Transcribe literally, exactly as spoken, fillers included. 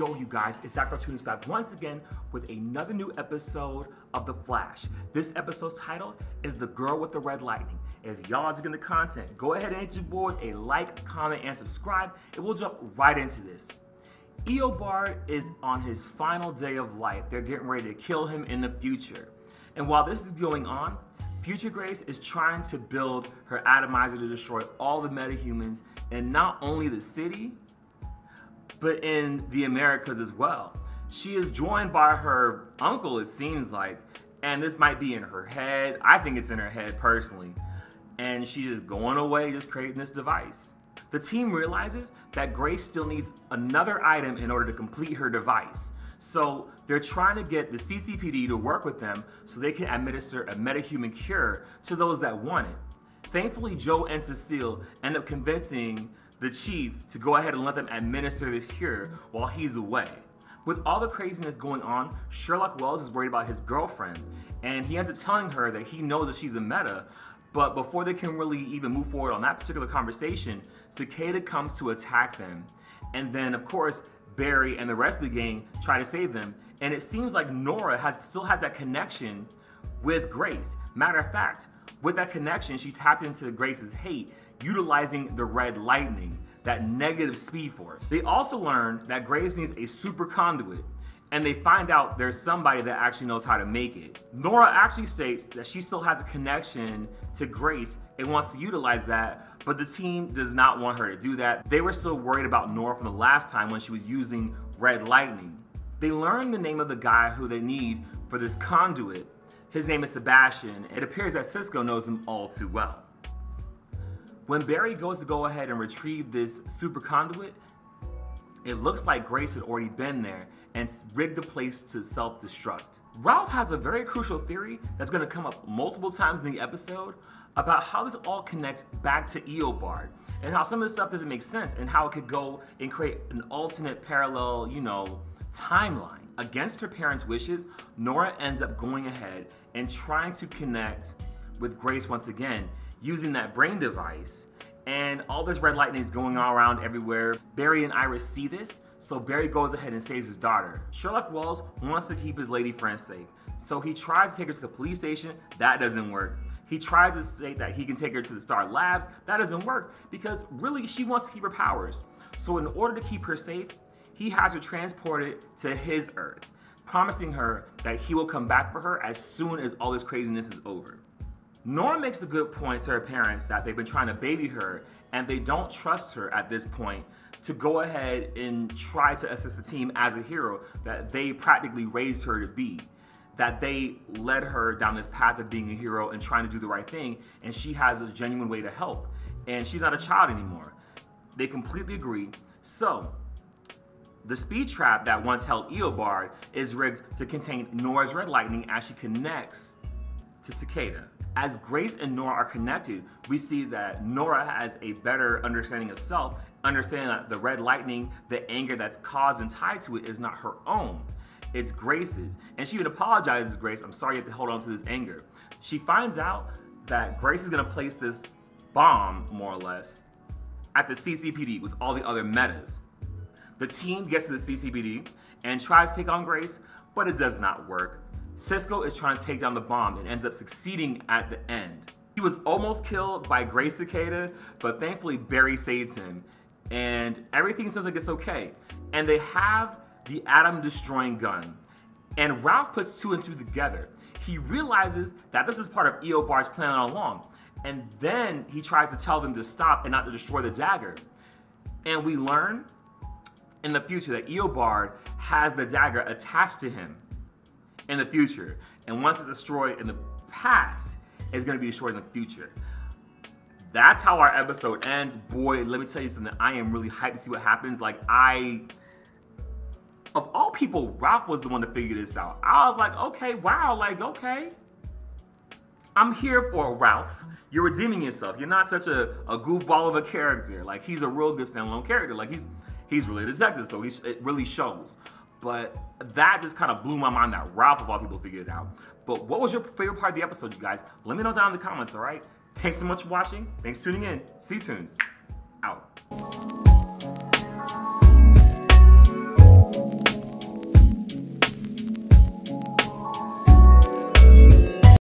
yo, you guys, it's Doctor Tunis back once again with another new episode of The Flash. This episode's title is The Girl with the Red Lightning. If y'all are digging the content, go ahead and hit your board a like, comment, and subscribe, and we'll jump right into this. Eobard is on his final day of life. They're getting ready to kill him in the future. And while this is going on, Future Grace is trying to build her atomizer to destroy all the metahumans in not only the city, but in the Americas as well. She is joined by her uncle, it seems like, and this might be in her head. I think it's in her head personally. And she's just going away, just creating this device. The team realizes that Grace still needs another item in order to complete her device. So they're trying to get the C C P D to work with them so they can administer a metahuman cure to those that want it. Thankfully, Joe and Cecile end up convincing the chief to go ahead and let them administer this cure while he's away. With all the craziness going on, Sherlock Wells is worried about his girlfriend, and he ends up telling her that he knows that she's a meta, but before they can really even move forward on that particular conversation, Cicada comes to attack them. And then, of course, Barry and the rest of the gang try to save them, and it seems like Nora has still has that connection with Grace. Matter of fact, with that connection, she tapped into Grace's hate, utilizing the red lightning, that negative speed force. They also learn that Graves needs a super conduit, and they find out there's somebody that actually knows how to make it. Nora actually states that she still has a connection to Grace and wants to utilize that, but the team does not want her to do that. They were still worried about Nora from the last time when she was using red lightning. They learn the name of the guy who they need for this conduit. His name is Sebastian. It appears that Cisco knows him all too well. When Barry goes to go ahead and retrieve this super conduit, it looks like Grace had already been there and rigged the place to self-destruct. Ralph has a very crucial theory that's going to come up multiple times in the episode about how this all connects back to Eobard and how some of this stuff doesn't make sense and how it could go and create an alternate parallel, you know, timeline. Against her parents' wishes, Nora ends up going ahead and trying to connect with Grace once again, using that brain device, and all this red lightning is going all around everywhere. Barry and Iris see this, so Barry goes ahead and saves his daughter. Sherlock Wells wants to keep his lady friend safe, so he tries to take her to the police station. That doesn't work. He tries to say that he can take her to the Star Labs. That doesn't work, because really she wants to keep her powers. So in order to keep her safe, he has her transported to his Earth, promising her that he will come back for her as soon as all this craziness is over. Nora makes a good point to her parents that they've been trying to baby her and they don't trust her at this point to go ahead and try to assist the team as a hero that they practically raised her to be. That they led her down this path of being a hero and trying to do the right thing, and she has a genuine way to help. And she's not a child anymore. They completely agree. So the speed trap that once held Eobard is rigged to contain Nora's red lightning as she connects to Cicada. As Grace and Nora are connected, we see that Nora has a better understanding of self, understanding that the red lightning, the anger that's caused and tied to it is not her own, it's Grace's. And she even apologizes to Grace, I'm sorry you have to hold on to this anger. She finds out that Grace is gonna place this bomb, more or less, at the C C P D with all the other metas. The team gets to the C C P D and tries to take on Grace, but it does not work. Cisco is trying to take down the bomb and ends up succeeding at the end. He was almost killed by Grace Cicada, but thankfully Barry saves him. And everything seems like it's okay. And they have the atom-destroying gun. And Ralph puts two and two together. He realizes that this is part of Eobard's plan all along. And then he tries to tell them to stop and not to destroy the dagger. And we learn in the future that Eobard has the dagger attached to him in the future, and once it's destroyed in the past, it's going to be destroyed in the future. That's how our episode ends. Boy, let me tell you something, I am really hyped to see what happens. Like, I, of all people, Ralph was the one to figure this out. I was like, okay, wow, like, okay, I'm here for Ralph. You're redeeming yourself. You're not such a, a goofball of a character. Like, he's a real good standalone character. Like, he's he's really a detective, so he, it really shows. But that just kind of blew my mind that Ralph of all people figured it out. But what was your favorite part of the episode, you guys? Let me know down in the comments, all right? Thanks so much for watching. Thanks for tuning in. See you, Tunes.